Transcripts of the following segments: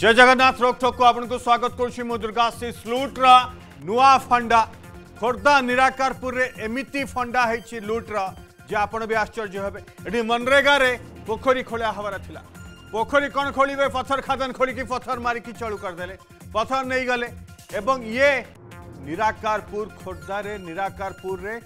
जय जगन्नाथ रोकठोक को आपनको स्वागत करुछि मु दुर्गा सी लुट रा नुआ फंडा खोर्धा निराकारपुर एमिति फंडा है लुट रा जे आपण भी आश्चर्य हेबे। एठी मनरेगा रे पोखरी खोला हवार थिला, पोखरी कौन खोलिबे, पत्थर खादान खोलिकी पत्थर मारिकी चालू करदेले, पत्थर नहीं गले एवं ये निराकारपुर खोर्धा रे निराकारपुर रे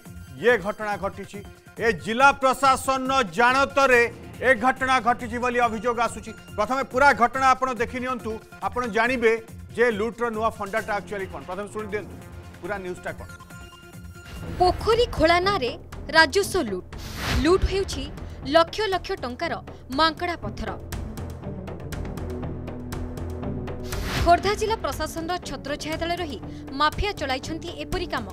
ये घटना घटी। ए जिला प्रशासन जानतरे ए घटना घटी वाली अभियोग आसूची। प्रथम पूरा घटना आपड़ देखिनियंतु, आपड़ जानिबे जे लुट्र नुआ फंडाटा एक्चुअली कौन। प्रथम सुनि दियंतु पूरा न्यूजटा कौन। पोखरी खोला नारे राजस्व लुट लुट हेउची लक्ष लक्ष टंकार मांकड़ा पत्थर। खोर्धा जिला प्रशासन छत्रछाया तले रही माफिया चलाइछंती एपरी काम,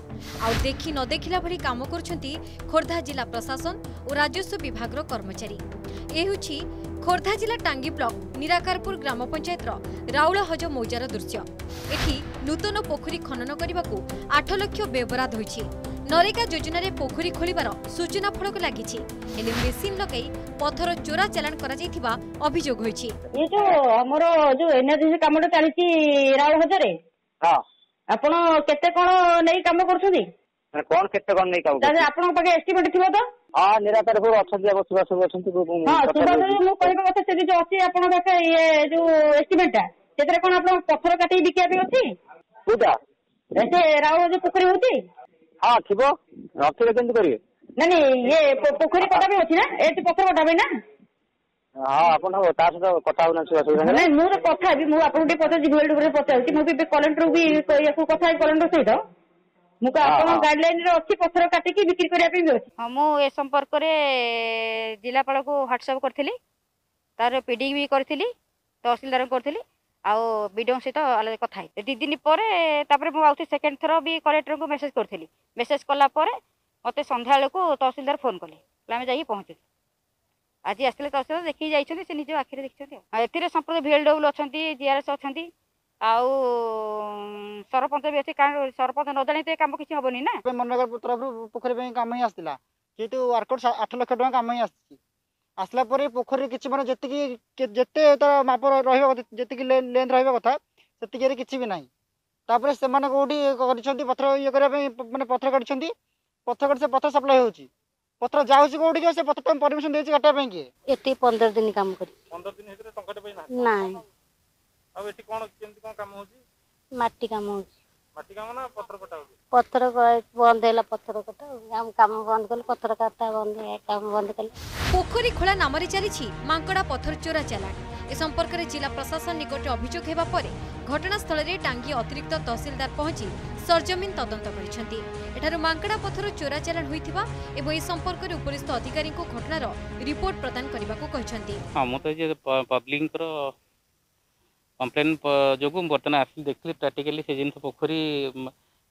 आउ देखि न देखिला भली काम करुछंती खोर्धा जिला प्रशासन और राजस्व विभाग कर्मचारी। ए होछि खोर्धा जिला टांगी ब्लॉक निराकारपुर ग्राम पंचायत राउलहज मौजार दृश्य। एठी नूतन पोखरी खनन करबाकू 8 लाख बेबराद होइछि। नरेगा योजन में पोखरी खोलिबार सूचना फलक लगी मेसीन लगे पथर चोरा चालान अभियोग होइछि। ये जो हमर जो एनर्जी कामडो चलछि राव हजारे, हां आपण केते कोन नै काम करछुदी, कोन केते कोन नै काम करछुदी, आपण पगे एस्टीमेट थिबो त? हां निराकारपुर अछथि बसुवा सब अछथि, हां सुबादर मु कहबा कथा से जो अछि आपण का ये जो एस्टीमेटटा सेतरे कोन आपण पथर काटि बिकिया बे अछि पूजा एते राव जो पोखरी होति। हां ठीक रखिले किंतु करिए नहीं नहीं ये पोखरी कटा भी होछि ना, एत पत्थर कटाबे ना। हां आपण ता सदा कथा होना सुविधा नहीं, मु तो कथा भी मु आपण के पता जिवेल्ड ऊपर पता होछि, मु भी कलेक्टर भी याको कथा कलेक्टर सहित मु का आपण गाइडलाइन रे अछि पत्थर काटि के बिक्री करिया पे होछि। हां मु ए संपर्क रे जिलापाल को व्हाट्सएप करथिली, तार पीडी भी करथिली, तहसीलदार करथिली, आउ वीडियो सहित अलग कथा है। 2 दिन पर मुझे सेकेंड थर भी कलेक्टर को मेसेज करी, मेसेज कला मत संध्या को तहसीलदार फोन कले, आम जा पहुँचल। आज आसते तहसीलदार देखिए जाइए, से निज आखिरी देखते ए संपर्क VLW अच्छा GRS अच्छा आउ सरपंच भी अच्छे, कारण सरपंच न जाणी तो कम किसी हेनी ना। मनरेगा तरफ पोखरी कम ही आसाला कि वार्कआउट 8 लाख टका कम ही आसी आसला पोखरी किसी मैंने जिते माप रही लेंथ रहा कथा से किसी भी ना। तापर से कौटी कर पथर ये करने मैंने पथर काटी, पथर काट से पथर सप्लाई हो पथर जाऊँच कौटी से पथर परमिशन देती काटापी किए ये 15 दिन कम कर 15 दिन ना मटी कम हो पत्थर बंद है, पत्थर कटा काम बंद कल, पत्थर काटा बंद काम बंद कल। पोखरी खोला नाम चली मांकड़ा पत्थर चोरा चालान। ए संपर्क में जिला प्रशासन निकट अभियोग होगा पर घटनास्थल में टांगी अतिरिक्त तहसीलदार पहुंची सरजमीन तदंत कर मांकड़ा पत्थर चोरा चालान होता और ए संपर्क में उपरिस्थ अधिकारी को घटनार रिपोर्ट प्रदान करने पब्लिक कंप्लेन जो बर्तमान आसिक देखिए प्रैक्टिकली से जिन पोखरी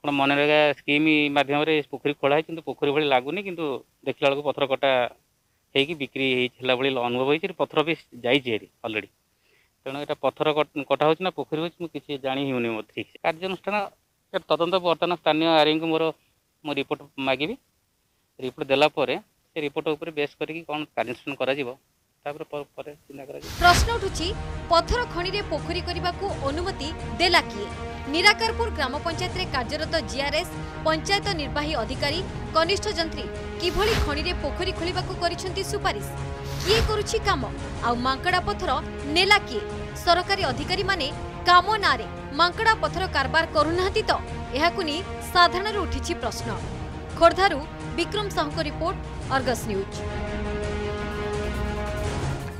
कौन मनरेगा स्कीम मध्यम पोखरी खोला है कि पोखरी भाई लगुनि कि देखला बेलू पथर कटा हो बिक्री होगा भाई अनुभव हो पथर भी जाएगी अलरेडी तेणु यहाँ पथर कटा होना पोखरी हो किसी जाणी हो ठीक से कार्यानुष्ठान तदंत बर्तमान स्थानीय आरई को मोर मो रिपोर्ट मागेबी। रिपोर्ट देलापर से रिपोर्ट उपर बेस करके कौन कार्यानुष्ठान कर प्रश्न उठुची पथर खणी रे पोखरी करने को अनुमति देला किए? निराकारपुर ग्राम पंचायत रे कार्यरत GRS पंचायत निर्वाही अधिकारी कनिष्ठ जंत्री किभली खणी रे पोखरी खोलिबा को करिसंती सुपारिश? किए करुची काम आ मांकड़ा पथर नेला किए? सरकारी अधिकारी माने काम नारे मांकड़ा पथर कारबार करूनाहती तो एहाकु नी साधारण रू उठिची प्रश्न। खोर्धारू विक्रम साहू को रिपोर्ट, अर्गस न्यूज।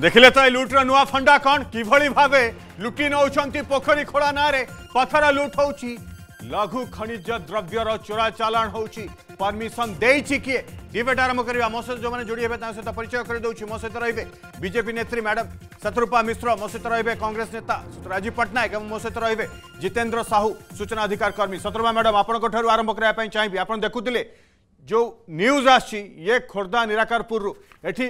देखिले तो लुट्र नुआ फंडा कौन किभली भावे लुटी नौचंती पोखरी खोला नारे पथर लुट होची, लघु खनिज द्रव्यर चोरा चालान होची। परमिशन देइछि किए? डिबेट आरंभ करबा। मो सहित जो मैंने जोड़ी हेबे सहित परिचय कर दउछि। मो सहित रहिबे बीजेपी नेत्री मैडम शत्रुपा मिश्र, मो सहित रहिबे कांग्रेस नेता राजीव पटनायक एवं मो सहित रहिबे जितेंद्र साहू सूचना अधिकार कर्मी। शत्रुपा मैडम आपनक ठरु आरंभ करबा पई चाहिबी। आपन देखुतिले जो न्यूज आछि ये खोर्धा निराकारपुर एठी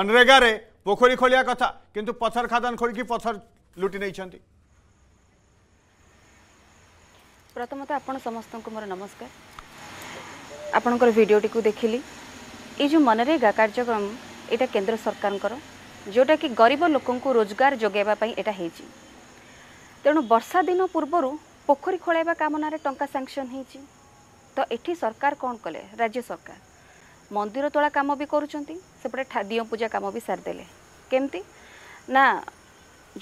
मनरेगा रे पोखरी खोलिया कथा किंतु पथर खादान खोलिकी पथर लुटी नहीं। प्रथमतः आपण समस्त को मोर नमस्कार। आपणकर भिडियोटी को देखिली। ये जो मनरेगा कार्यक्रम एटा केंद्र सरकार जोटा कि गरीब लोक रोजगार जगैवाई एटा तेणु वर्षा दिन पूर्वर पोखरी खोलैवा कामन टंका सैंक्शन होती। तो ये सरकार कौन कले, राज्य सरकार मंदिर तोला काम भी करुँचे, दियो पूजा काम भी सारिदेले। केमती ना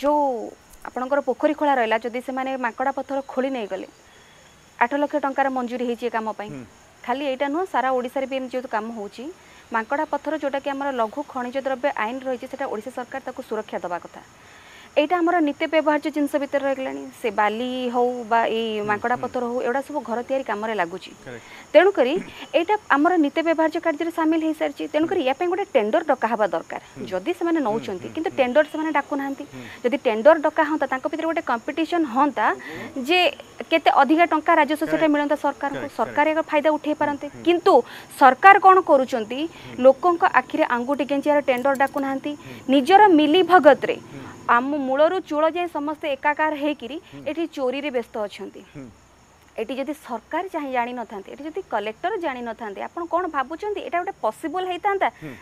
जो आपणकर पोखरी खोला रहा, जदि से माने मांकड़ा पत्थर खोली नहीं गले 8 लाख टंकार मंजूरी होती कम पाई। खाली एटा नुह, सारा ओडिसा रे भी एम जो काम होची मांकड़ा पत्थर जोटा कि आमर लघु खनिज द्रव्य आईन रही है, ओडिसा सरकार ताकू सुरक्षा दवा कथा। यहाँ आम नित्य व्यवहार्य जिनस भितर रही से बाली हो बा मांकड़ा पत्थर हो, एगुड़ा सब घर तैयारी काम लगुच। तेणुक यहाँ आम नित्य व्यवहार्य कार्य सामिल हो सारी। तेणुक यापाई गोटे टेंडर डका हवा दरकार। जदि से नौ कि टेंडर से डाकू ना, जदि टेंडर डका हाँ भर गोटे कंपिटिशन हाँ जे केते अधिका टंका राजस्व से मिलता सरकार को, सरकार एक फायदा उठे पारते। किंतु सरकार कौन करुँच, लोक आखिरे आंगुठी केंचियार टेंडर डाकू ना, निजर मिली भगत रे आम मूलरू चूल जाए समस्ते एकाकार होकर ये चोरी रे व्यस्त अच्छा। एटी जदि सरकार चाहे जानी न था, जदि कलेक्टर जानी न था, आप कौन भावुंट एटा गोटे पॉसिबल होता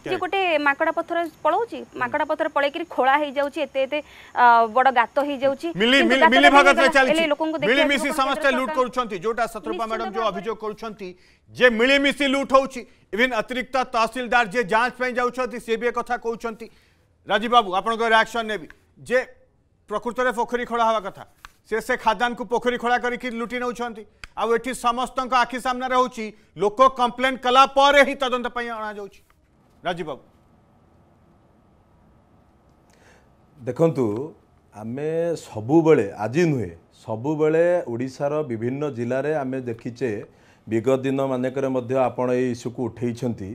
जे गोटे मांकड़ा पत्थर पलाऊँच, मांकड़ा पत्थर पलैकि खोला हो जाते बड़ गात हो जाऊँगी। लूट करोटा सतरूपा मैडम जो अभियोग कर मिलीमिशी लूट होवन, अतिरिक्त तहसीलदार जे जांच सी भी एक कथा कहते। राजीव बाबू आपण रिएक्शन ने भी जे प्रकृत में पोखरी खोला हवा कथा से खादान को पोखरी खोला करके लुटि नौ समस्त आखि सामना होची। लोक कंप्लेन कला पर ही तदंत अणा जाउची। राजीव बाबू देखंतु आमे सबु बेले आज नुहे, सबु बेले ओडिसा रो विभिन्न जिले रे आमे देखिचे विगत दिन मानकर मध्य आपण ए इशू को उठेइछंती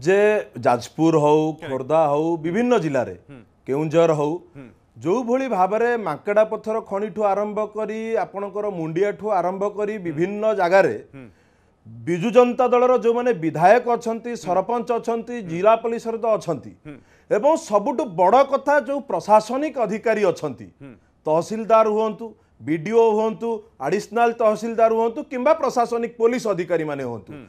जे जाजपुर हो, खोर्धा हो, विभिन्न जिले रे केउंझर हो, जो भली भावरे मांकड़ा पत्थर खणी ठू आरंभ करी आपणकर मुंडिया ठू आरंभ करी विभिन्न जगार विजु जनता दलर जो माने विधायक अच्छा, सरपंच अच्छा, जिला पुलिस तो अच्छा, सबुठ बड़ कथा जो प्रशासनिक अधिकारी अच्छा, तहसीलदार हूँ, बीडीओ हूँ, आडिशनाल तहसीलदार हूँ कि प्रशासनिक पुलिस अधिकारी माने हूँ,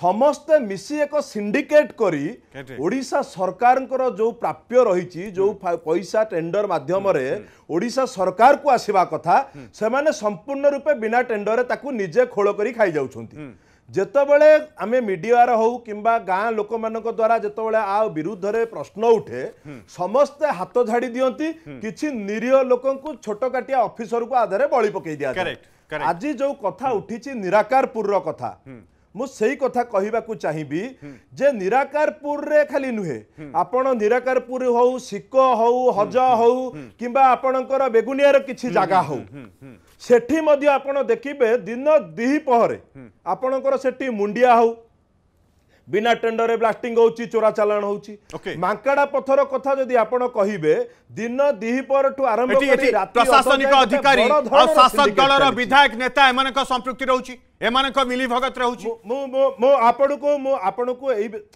समस्ते मिसी एक सिंडिकेट करी ओडिशा सरकार जो प्राप्य रही जो पैसा टेंडर माध्यम ओडिशा सरकार को आसवा कथा से माने संपूर्ण रूपे बिना टेंडर ताकू निजे खोल कर खाई जाउछंती। जेतबले आमे मीडियार हो कि गाँ लोक द्वारा जेतबले आ विरुद्ध रे प्रश्न उठे, समस्ते हाथ झाड़ी दियंती किछि निरीह लोक छोट काटिया ऑफिसर को आधार बलि पकई दिया। आज जो कथा उठिछि निराकारपुर रो कथा, मु सही कथा कहबाकू चाहिबी जे निराकारपुर रे खाली नुहे, आपण निराकारपुर हो, सिको हो, हज हो किंबा आपणकर बेगुनियार किछि जागा हो, सेठी मध्य आपण देखिबे दिन दिहि पहरे आपणकर सेठी मुंडिया हो, बिना टेंडर ब्लास्टिंग होची, चोरा चालान होची। मांकड़ा पत्थर कथा जदि आपण कहिबे दिन दिहिपर ठू आरंभ करी प्रशासनिक अधिकारी और शासक दलर विधायक नेता एमन को संपृक्ति रहउची, एमन को मिली भगत रहउची।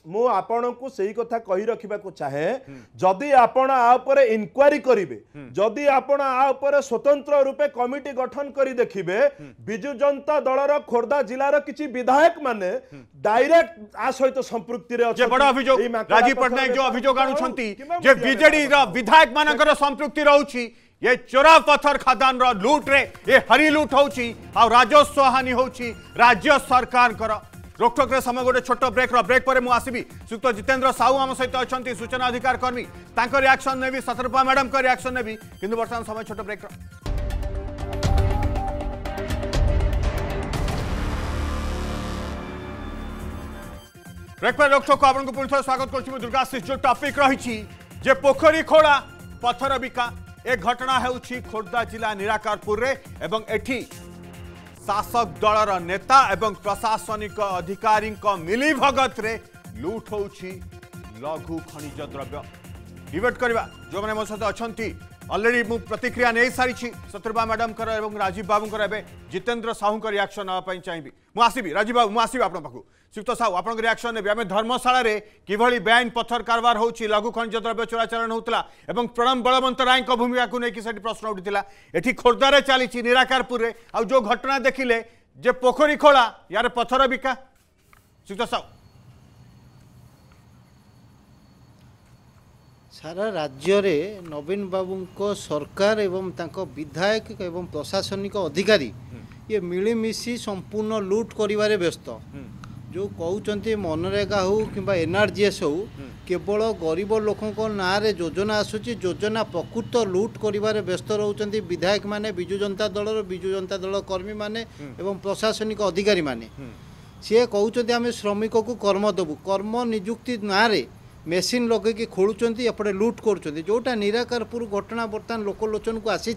मो आपण को सही कथा कहि रखिबा को चाहे, जदि आपण आ ऊपर इन्क्वायरी करिवे, जदि आपण आ ऊपर स्वतंत्र रूपे कमिटी गठन करी देखिबे बिजु जनता दलर खोर्धा जिलार किछि विधायक माने डायरेक्ट आ सहित संपृक्ति रे अछि। बडा अभियोग राजीव पटनायक जो अभियोग आनु छंती जे बीजेडी रा विधायक मानकर संपृक्ति रहउची, ये चोरा पत्थर खदान रो लूट रे, ये हरी लूट होउची आ राजस्व हानि होउची राज्य सरकार कर। रोकटोक रे समय गोटे छोट ब्रेक रो, ब्रेक परे मु आसीबी सुक्त जितेंद्र साहू आम सहित अछंती सूचना अधिकार कर्मी, तांकर रिएक्शन नेबी, सतरूपा मैडम कर रिएक्शन नेबी, किंतु वर्तमान समय छोट ब्रेक रो। ब्रेक पर लोक को आपन को पुनः स्वागत करुँ। दुर्गा सिंह जो टॉपिक रही जे पोखरी खोला पत्थर बिका एक घटना होउछि खोर्धा जिला निराकारपुर रे, एवं एठी शासक दलर नेता एवं प्रशासनिक अधिकारी मिली भगत रे लूट होउछि लघु खनिज द्रव्य। डिबेट करवा जो मैंने मो सहित अच्छी अलरेडी मु प्रतिक्रिया नहीं सारी सतरूपा मैडम कर एवं राजीव बाबूंकर, एवं जितेंद्र साहू का रिएक्शन नापी चाहिए। मुसबी राजीव बाबू मुसबी आप सुक्त साहू आप रिएक्शन ने आम धर्मशाला रे कि बेआईन पत्थर कारबार हो, लघु खनिज द्रव्य चोराचालान होता और प्रणव बलवंत राय भूमिका को लेकिन प्रश्न उठी है। ये खोर्धार चली निराकारपुर आज जो घटना देखिले जे पोखरी खोला यार पत्थर बिका, सुक्त साहू सारा राज्य में नवीन बाबू को सरकार एवं तांको विधायक एवं प्रशासनिक अधिकारी ये मिलीमिशी संपूर्ण लूट करिवारे व्यस्त जो कहते मनरेगा हो किंबा एनआरजीएस हो केवल गरीब लोकों ना योजना आसूची योजना प्रकृत लूट करिवारे व्यस्त रहउचंती विधायक माने बिजु जनता दल कर्मी माने एवं प्रशासनिक अधिकारी माने सी कहते आम श्रमिक को कर्म देवु कर्म निजुक्ति ना मेसीन लगे खोलुंट एपटे लुट कर जोटा निराकारपुर घटना बर्तमान लोकलोचन को आसी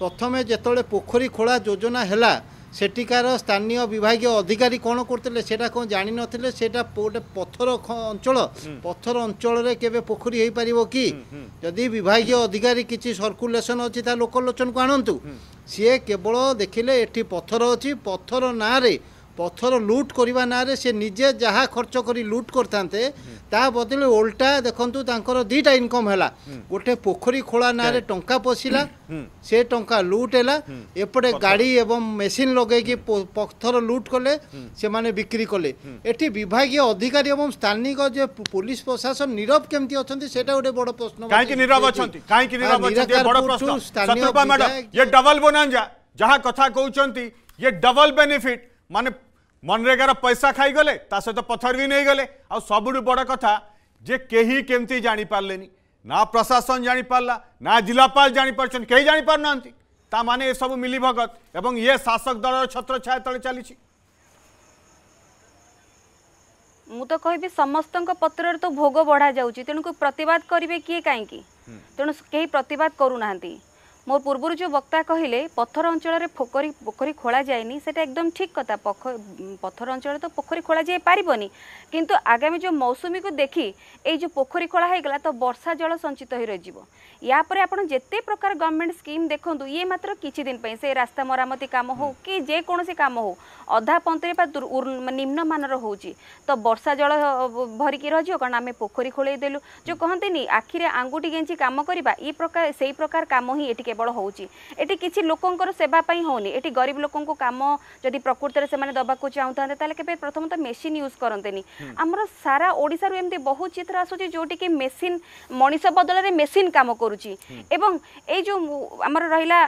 प्रथम जिते पोखरी खोला योजना है सेठिकार स्थानीय विभाग अधिकारी कौन करते सेटा कौन जानी नथिले सेटा गोटे पथर अंचल रे केबे पोखरी हो पार कि जदि विभाग अधिकारी किसी सर्कुलेसन अच्छी लोकलोचन को आणतु सी केवल देखिले ये पथर अच्छी पथर ना पथर लुट करवा ना से निजे जहाँ खर्च करी लुट करते बदले ओल्टा देखु तर दीटा इनकम है गोटे पोखरी खोला ना टंका पशिला से टंका लुट है एपटे गाड़ी एवं मेसीन लगे पथर लुट कले से माने बिक्री कले ये विभाग अधिकारी एवं स्थानिक जो पुलिस प्रशासन नीरव केमती अच्छा गोटे बड़ प्रश्न स्थानीय डबल बोनांजा जहाँ कथा कहते ये डबल बेनिफिट माने मनरेगार पैसा खाईगले सहित तो पथर भी नहीं गले आ सबुठ बड़ कथा जे कहीं केमती जानी पारले नी ना प्रशासन जानी पारला ना जिलापाल जानी पारछन कहीं जानी पार नांती ता माने ये सब मिली भगत एवं ये शासक दल छत्र छाया तले चली छी मु तो कहबी समस्त पत्र तो भोग बढ़ा जाउची तेणु प्रतिवाद करिवे किए काईकी तेणु कहीं प्रतिवाद करू नांती मो पूर्व जो वक्ता कहले पथर अंचल पोखरी खोला जाए सेटा एकदम ठीक कथा पथर अंचल तो पोखरी खोला जाए पारबनी किंतु आगामी जो मौसुमी को देखी ये जो पोखरी खोला होगा तो वर्षा जल संचित हो रही या पर आपण जिते प्रकार गवर्नमेंट स्कीम देखूँ ये मात्र किछि दिन पई से रास्ता मरामती काम हो कि जे कोनोसी काम हो अधा पंतरे निम्न मानर होउची तो वर्षा जल भरिक रही कारण आम पोखरी खोल देलु जो कहते आखिरे आंगुठी गेंची काम करवा ये प्रकार से प्रकार काम ही ये केवल होउची एटी किछि लोकंकर सेवा पई होनी एटी गरीब लोकं को काम जदि प्रकृत रे से माने दबा को चाहतांते ताले के प्रथम तो मेसिन यूज करंतेनी हमर सारा ओडिसा रे एमती बहुत चित्र आसुची जोटी के मेसिन मनीष बदल रे मेसिन काम करूची एवं ए जो हमर रहिला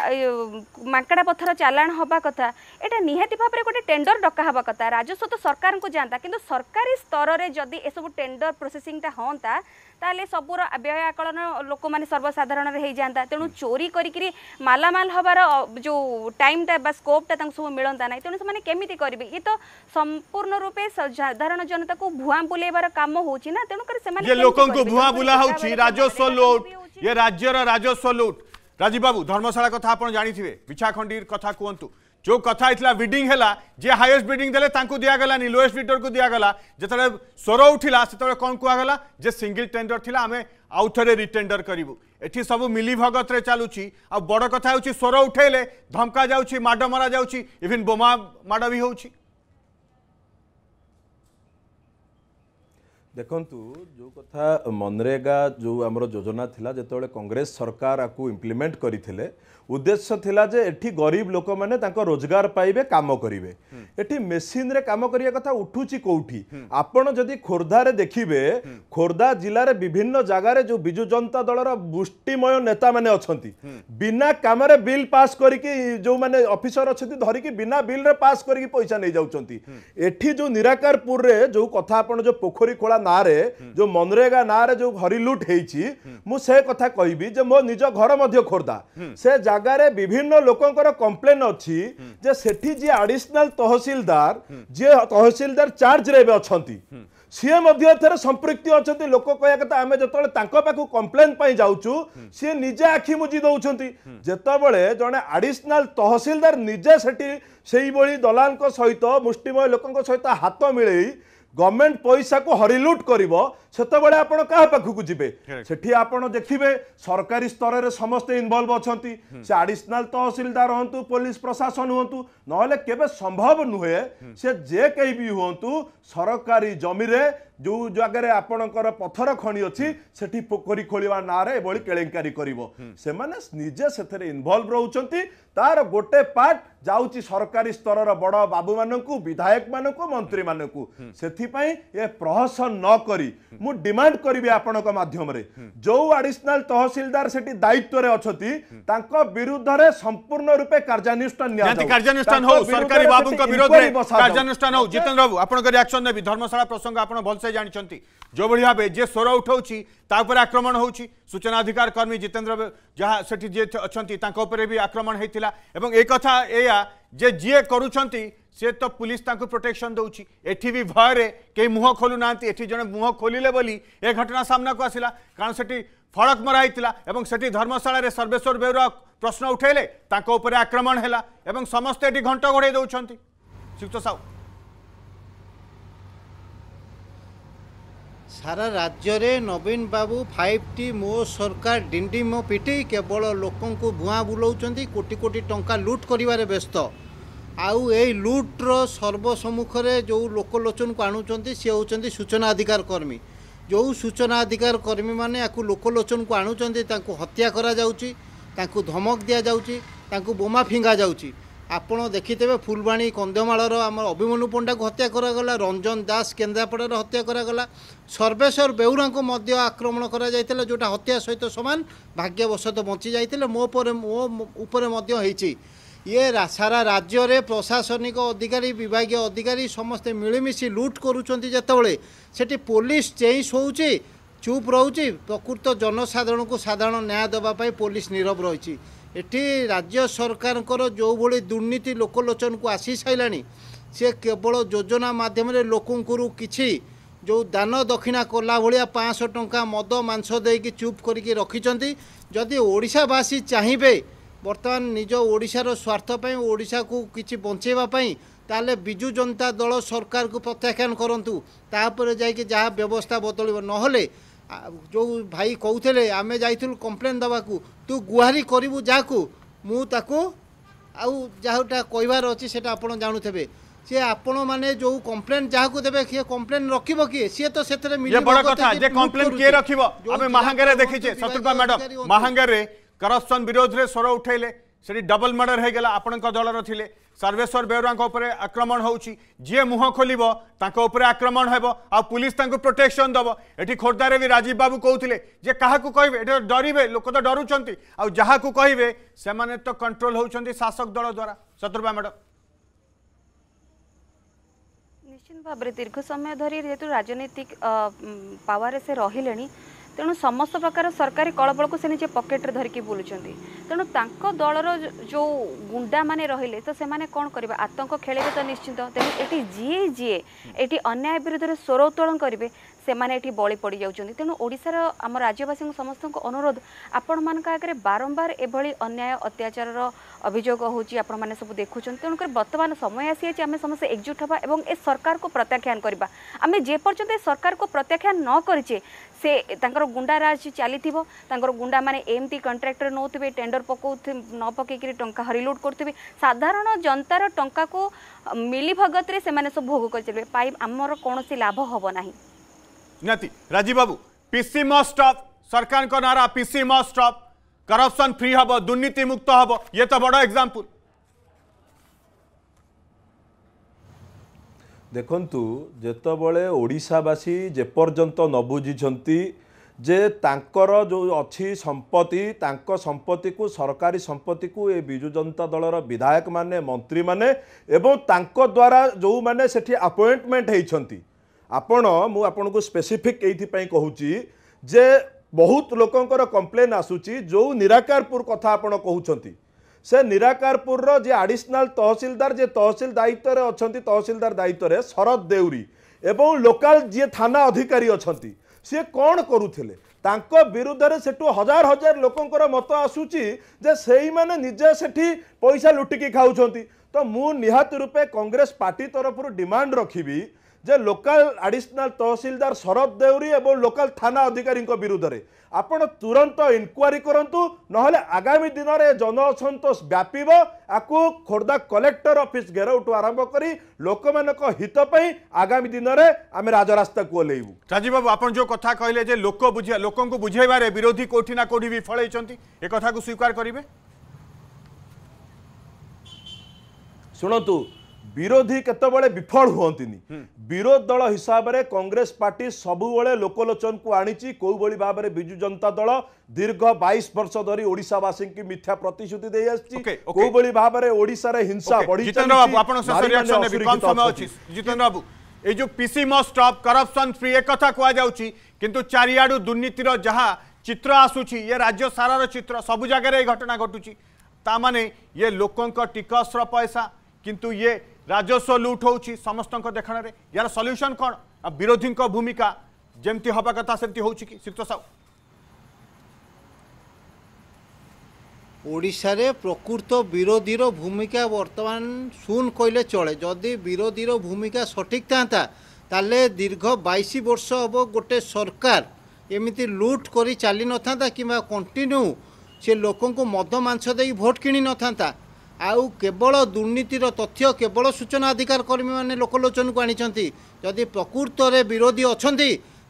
मांकडा पत्थर चालाण होबा कथा एटा निहाती भाव रे गोटे टेंडर डका होबा कथा राजस्व तो सरकार को जानता किंतु सरकारी स्तर रे जदि ए सब टेंडर प्रोसेसिंग ता होंता ताले सबुर व्यय आकलन लोक माने सर्वसाधारण रे हे जानता तेनु चोरी करी मालामाल हबार जो टाइम ता बा स्कोप ता सब मिलता ना तेणु से केमिति करेंगे ये तो संपूर्ण रूपे साधारण जनता को भुआ बुलेबार काम होना तेणुकर भुआ बुला राजस्व लुट ये राज्यर राजस्व लुट राजीव बाबू धर्मशाला कथा आप जानी बिछाखंडी कथा कहतु जो कथा इतला बिडिंग है जे हाईएस्ट बिडिंग देले तांकु दिया गला नी लोएस्ट बिडर को दिया गला जतले स्वर उठिला सेतले कौन कुआ गला जे सिंगल टेंडर थिला आमे आउ थरे रिटेंडर करिवु एठी सब मिली भगत रे चालुची आ बड़ कथा होची स्वर उठेले धमका जाउची माड मरा जाउची इवन बोमा माड भी होउची देखंतु जो कथा मनरेगा जो आमर योजना थिला जेतोले कांग्रेस सरकार आकु इम्प्लीमेंट करिथिले उद्देश्य थिला जे एठी गरीब लोक माने तांको रोजगार पाइबे काम करिवे एठी मेसिन रे काम करिया कथा उठुची कोठी आपण जदि खोर्धा रे देखिबे खोर्धा जिल्ला रे विभिन्न जागा रे जो बिजु जनता दल रा बुष्टिमय नेता माने अछंती बिना काम रे बिल पास करिके जो माने ऑफिसर अछंती धरिके बिना बिल रे पास करिके पैसा नै जाउचंती एठी जो निराकारपुर रे जो कथा आपण जो पोखरी खोला नारे जो मनरेगा नारे जो हरी लुट हेची मु से कथा कहबी जे मो निज घर मध्य खोर्धा से जागा रे विभिन्न लोकंकर कंप्लेन अछि जे सेठी जे एडिशनल तहसीलदार चार्ज रे बे अछंती सीए मध्य संपृक्ति अच्छा लोक कह कथा आम जो कंप्लेन जाऊँ सी निजे आखि मुझी दौरान जितेबाला जड़े एडिशनल तहसीलदार निजे से दलाल सहित मुष्टिमय लोक सहित हाथ मिले गवर्नमेंट पैसा को हरिलुट करिवो सेतबेले आपण का पाखकु जिबे सेठी आपण देखिबे सरकारी स्तर रे समस्ते इन्वॉल्व अछंती से एडिशनल तहसीलदार होंतु पुलिस प्रशासन होंतु नहले केबे संभव नुहे से जे कई भी होंतु सरकारी जमी रे जो जगह आपणकर पथर खणी अच्छी सेठी पोखरी खोलिवा ना रे एबोली केलेंकारी करिवो से माने निजे सेथरे इन्वॉल्व रहउचंती तार गोटे पार्ट जाउची सरकारी स्तर रा बड़ बाबू मानकू विधायक मानकू मंत्री मानकू सेथि पई ए प्रहसन न करी मु डिमांड करिवे आपण को माध्यम रे जो एडिशनल तहसीलदार सेठी दायित्व रे अछति तांको विरुद्ध रे संपूर्ण रूपे कार्यानुष्ठान न्याय कार्यानुष्ठान हो सरकारी बाबू को विरोध रे कार्यानुष्ठान हो। जितेंद्र बाबू आपण को रिएक्शन नेबी धर्मशाला प्रसंग आपण भलसे जानिचंती जो बढिया भाबे जे स्वर उठाउची ता पर आक्रमण होउची सूचना अधिकार कर्मी जितेंद्र जहा सेठी जे अछंती तांको पर भी आक्रमण हेतिला एवं ए कथा एया जे जिए करूछंती से तो पुलिस तांको प्रोटेक्शन दउची एठी भी भय रे के मुह खोलु नांती एठी जने मुह खोलिले बोली ए घटना सामना को आसिला कारण सेठी फड़क मराइतिला एवं सेठी धर्मशाला रे सर्वेश्वर बेउरा प्रश्न उठेले तांको ऊपर आक्रमण हैला एवं समस्त एठी घंटा घोड़े दउछंती श्रीयुक्त साहू सारा राज्य रे नवीन बाबू 5टी मो सरकार डिंडी मो पिटी केवल लोकन को भुआ बुलाउछंती कोटी कोटी टंका लूट करिवारे व्यस्त आउ ए लुट्र सर्वसम्मुखरे जो लोकलोचन को आणुचंती से होचंती सूचना अधिकार कर्मी जो सूचना अधिकार कर्मी माने याकू लोकलोचन को आणुचंती तांको हत्या करा जाउची तांको धमक दिया जाउची तांको बोमा फिंगा जाउची। आपण देखितेबे फुलवाणी कंधमाळर आमर अभिमन्यु पंडा को हत्या करा गला रंजन दास केंद्रापड़ार हत्या करा गला सर्वेश्वर बेउरा को मध्य आक्रमण करा जायतिला जोटा हत्या सहित समान भाग्यवशत बंची जायतिले मो पर मो ऊपर मध्य हेची। ये सारा राज्य रे प्रशासनिक अधिकारी विभागीय अधिकारी समस्ते मिलमिशी लूट करुचंती जेतबळे सेठी पुलिस चेंज होउची चुप रहउची प्रकृत जनसाधारण को साधारण न्याय देबा पई पुलिस नीरव रहिची। एठी राज्य सरकार को जो भली दुर्नीति लोकलोचन को आसी सैलानी से केवल योजना माध्यम रे लोकंकरू किछि जो दान दक्षिणा कला भलिया 500 टंका मद मांस देकी चुप करिके रखिचंती। जदि ओडिसावासी चाहिबे बर्तमान निज ओडिशार स्वार्थ पई ओडिशा को किछि बंचेबा पई ताले बिजु जनता दल सरकार को प्रत्याख्यान करंतु तापर जाय कि जहा व्यवस्था बदलिबो नहले जो भाई कहउथले आमे जाइथुल कंप्लेन दबा को तू गुहारी करिवु जाकू मु ताकू आउ जाहुटा कहिवार अछि सेटा आपण जानुथेबे से आपण माने जो कंप्लेन जाकू देबे के कंप्लेन रखिबो के से तो सेतरे मिले ये बड़ कथा जे कंप्लेन के रखिबो आमे महांगरे देखिछे सतुरबा मैडम महांगरे करप्शन विरोध रे स्वर उठेले से डबल मर्डर हो गला आपण दलर थिले सर्वेश्वर बेउरा आक्रमण होउची जे मुह खोलिबो तांको ऊपर आक्रमण हेबो आ पुलिस तांको प्रोटेक्शन दबो। एठी खोर्धा रे भी राजीव बाबू कहउथिले जे काहाकू कहिबे एटा डरिबे लोक तो डरुचंती आ जहाकू कहिबे से माने तो कंट्रोल होउचंती शासक दल द्वारा सतुरबा मैडम निश्चित भाव दीर्घ समय धरी जेतु राजनीतिक पावर से रहिले तेणु समस्त प्रकार सरकारी कलबल को से निजे पकेट्रे धरिकी बुलूँच तेणु तांको दलर जो गुंडा माने रहिले तो से माने कौन करेंगे आतंक खेलेबे तो निश्चित तेणु एटी जी जी एटी अन्याय विरुद्ध स्वर उत्तोलन करेंगे से माने एटी बली पड़ जाउछन्ती। तेणु ओडिसा रो हम राज्यवासी समस्त अनुरोध आपण मान आगे बारंबार एभली अन्याय अत्याचार अभियोग होउची आपण माने सब देखुछन तेणुकर वर्तमान समय आसी आम समस्त एकजुट होगा और ए सरकार को प्रत्याख्यान करवा आम जेपर्यंत सरकार को प्रत्याख्यान न करिचे से तांकर गुंडाराज चली गुंडा माने एमती कंट्राक्टर नौते टेंडर पकाउ न पकईकरी टंका हरिलुट करते साधारण जनतार टंका को मिली भगत रे से माने सब भोग करचले पाइप आमर कौन लाभ होबो नाही। निति राजीव बाबू पीसी मस्ट स्टॉप सरकार को नारा PC must stop corruption free हब दुर्नीति मुक्त हब ये तो बड़ा एग्जांपल देखंतु जेतबळे ओडिसावासी जेपर्यंत न बुझिछंती जे तांकर जो अच्छी संपत्ति तांको संपत्ति को सरकारी संपत्ति को ये विजु जनता दलर विधायक माने मंत्री माने एवं तांको द्वारा जो माने सेठी अपॉइंटमेंट हेइछंती आपण मु आपण को स्पेसिफिक एथि कहूची जे बहुत लोकंकर कंप्लेन आसूची जो निराकारपुर कथा आपण कहउछंती से निराकारपुर रो जे एडिशनल तहसीलदार जे तहसील दायित्व रे अछंती तहसीलदार दायित्व रे शरद देउरी एवं लोकल जे थाना अधिकारी अछंती से कोन करूथिले तांको विरुद्ध रे सेठू हजार हजार लोकंकर मत आसूची जे सेही माने निजे सेठी पैसा लुटिकी खाउछंती। तो मु निहात रूपे कांग्रेस पार्टी तरफरु डिमांड रखिबी जे लोकल एडिशनल तहसीलदार शरद देउरी एवं लोकल थाना अधिकारी विरुद्ध रे आपण तुरंत इनक्वारी करंतु नहले आगामी दिन में जन असंतोष व्यापीबो आकु खोर्धा कलेक्टर ऑफिस घेराउटू आरंभ करी लोक मानक हित पई आगामी दिन में आम राजरास्ता को ओलेइबु। राजीव बाबू आपण जो कथा कहले जे लोक बुझिया लोकन को बुझाइबारे विरोधी कोठी ना कोठी विफलैचंती ए कथा को स्वीकार करिवे। सुनंतु विरोधी केतबळे विफल हुअंतिनी विरोध दल हिसाब रे कांग्रेस पार्टी सबुबळे लोकलोचन को आनीची कोउ बळी बाबरे बिजु जनता दल दीर्घ 22 वर्ष धरी ओडिसावासी की मिथ्या प्रतिश्रुति देय आछि कोउ बळी बाबरे ओडिसा रे हिंसा बढी चली। जितेंद्र बाबू आपन सर रिएक्शन ने बिकम समय अछि। जितेंद्र बाबू ए जो PC must stop corruption free ए कथा कहवा जाउछि किंतु चारियाडू दुर्नीतिर जहां चित्र आसुछि ये राज्य सारार चित्र सब जगह रे घटना घटुछि ता माने ये लोकनक टिकस रो पैसा किंतु ये राजस्व लूट होउछि समस्त देखण रे यार सॉल्यूशन कोन आ विरोधी को भूमिका जेमती हवा कथा सेमती होउछि कि सिक्त साहू ओडिसा रे प्रकृत विरोधी रो भूमिका वर्तमान सुन कइले चले जदि विरोधी रो भूमिका सटीक थांता ताले दीर्घ 22 वर्ष हबो गोटे सरकार एमिति लूट करी चाली न थांता किबा कंटिन्यू से लोकन को मद मांस देई वोट किणी न थांता आउ केवल दुर्नीतिर तथ्य केवल सूचना अधिकार कर्मी मैंने लोकलोचन को आनी जदि प्रकृत रे विरोधी अच्छा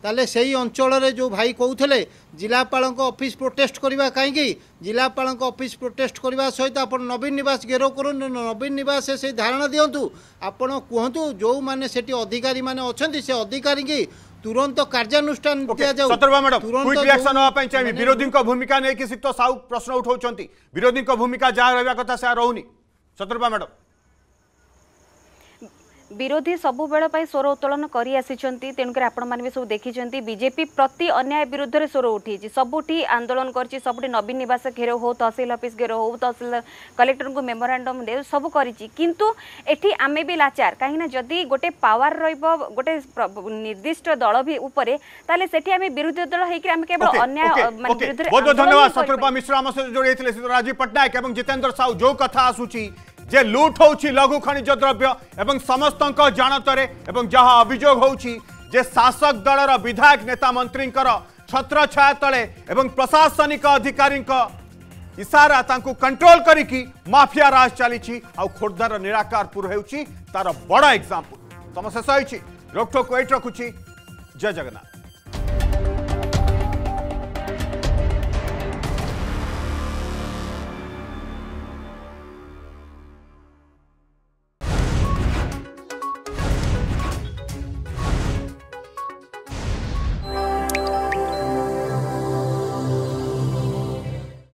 ताले सही अंचल रे जो भाई कहते जिलापाल ऑफिस प्रोटेस्ट करवा कहीं जिलापाल ऑफिस प्रोटेस्ट करवा सहित आप नवीन निवास घेराव कर नवीन निवास से धारणा दिंतु आपड़ कहतु जो मैंने से अधिकारी मैंने अच्छा से अधिकारी की तुरंत कार्यानुष्ठान दिया जाऊ। सतरबा मैडम क्विक रिएक्शन होआ पई चाहिए विरोधी को भूमिका नै कि सिक्त साहू प्रश्न उठाउछंती विरोधी को भूमिका जा रहबा कथा से रहउनी। सतरबा मैडम विरोधी सबु बेला पाई स्वर उत्तोलन करी आसीचंती तेणुकर आपण माने सब देखिचंती बीजेपी प्रति अन्याय विरुद्ध रे स्वर उठीची सबुठी आंदोलन करची सबुठी नवीन निवास घेराव हो तहसील ऑफिस घेराव हो तहसील कलेक्टर को मेमोरांडम दे सब करिची किंतु एठी आमे भी लाचार काहे ना जदी गोटे पावर रहिबो गोटे निर्दिष्ट दल भी ऊपर ताले सेठी आमे विरोधी दल हेकि आमे केवल अन्याय माने विरुद्ध रे। बहुत धन्यवाद सतरूपा मिश्रा हम से जोड़ेथिले राजीव पटनायक एवं जितेंद्र साहू जो कथा आसुची जे लूट होउछि लघु खनिज द्रव्य एवं समस्तक जानतरे एवं जहाँ अभियोग होउछि जे शासक दलर विधायक नेता मंत्री छत्र छाया तले एवं प्रशासनिक अधिकारी इशारा तांकु कंट्रोल करिकी माफिया राज चली खोर्धार निराकार पुर होउछि तार बड़ा एग्जांपल तम शेष होइछि रोकटोक एट रखुछि। जय जगन्नाथ।